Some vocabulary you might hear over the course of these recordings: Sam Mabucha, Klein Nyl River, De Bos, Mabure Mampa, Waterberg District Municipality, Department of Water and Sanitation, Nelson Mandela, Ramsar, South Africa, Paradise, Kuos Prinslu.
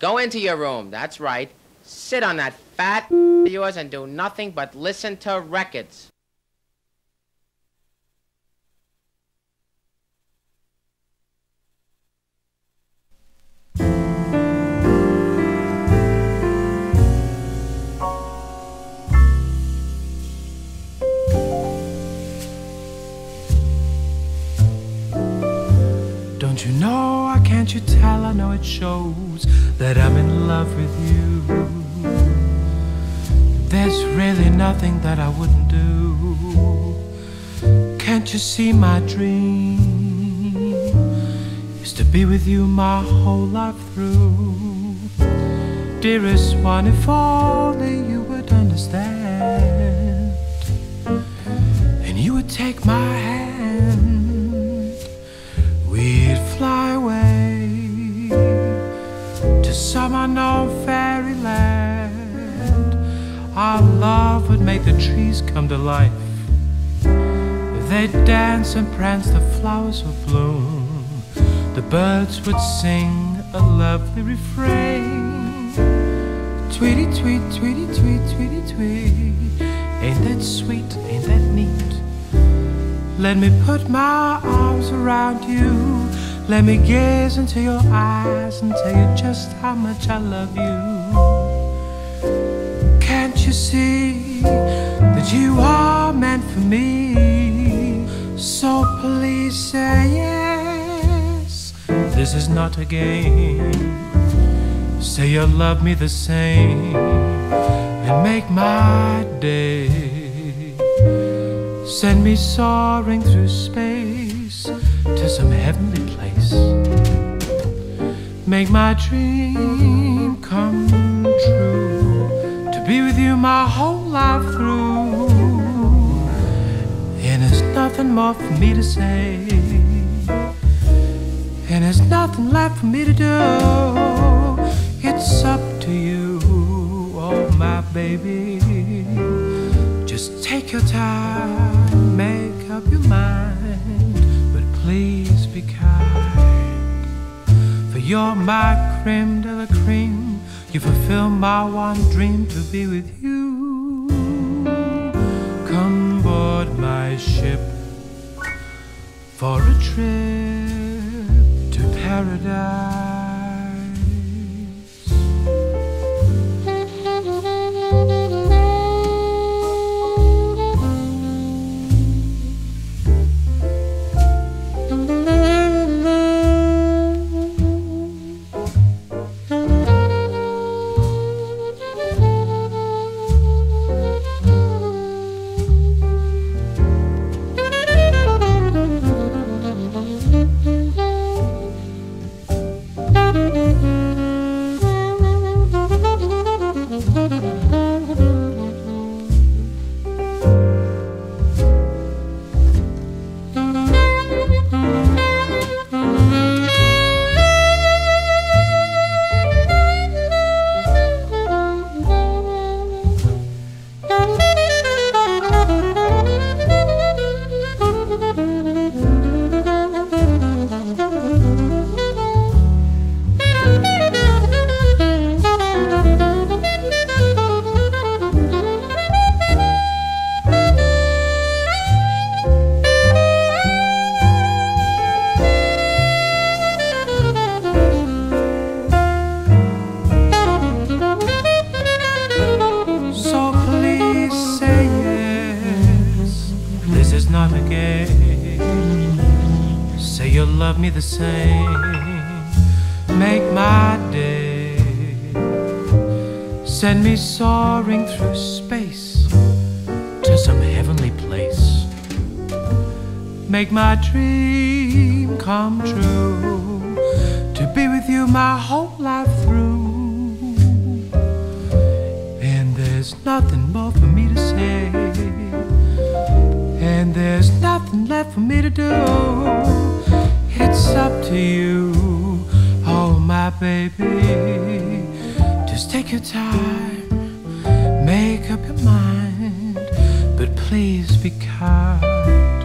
Go into your room, that's right. Sit on that fat of yours and do nothing but listen to records. Don't you know, or can't you tell? I know it shows that I'm in love with you. There's really nothing that I wouldn't do. Can't you see my dream is to be with you my whole life through? Dearest one, if only you would understand, and you would take my hand, we'd fly away to some unknown fairyland. Our love would make the trees come to life. They'd dance and prance, the flowers would bloom, the birds would sing a lovely refrain. Tweety, tweet, tweety, tweet, tweety, tweet. Ain't that sweet, ain't that neat? Let me put my arms around you. Let me gaze into your eyes and tell you just how much I love you. Can't you see that you are meant for me? So please say yes. This is not a game. Say you love me the same and make my day. Send me soaring through space to some heavenly place. Make my dream come true, to be with you my whole life through. And there's nothing more for me to say, and there's nothing left for me to do. It's up to you, oh my baby. Just take your time, make up your mind, but please be kind. For you're my creme de la creme, you fulfill my one dream, to be with you. Come board my ship for a trip to paradise. Love me the same, make my day. Send me soaring through space to some heavenly place. Make my dream come true, to be with you my whole life through. And there's nothing more for me to say, and there's nothing left for me to do. It's up to you, oh my baby. Just take your time, make up your mind, but please be kind.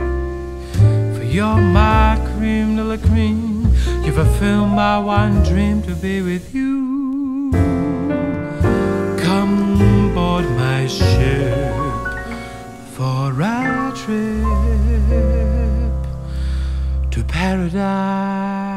For you're my creme de la creme, you fulfill my one dream, to be with you. Paradise.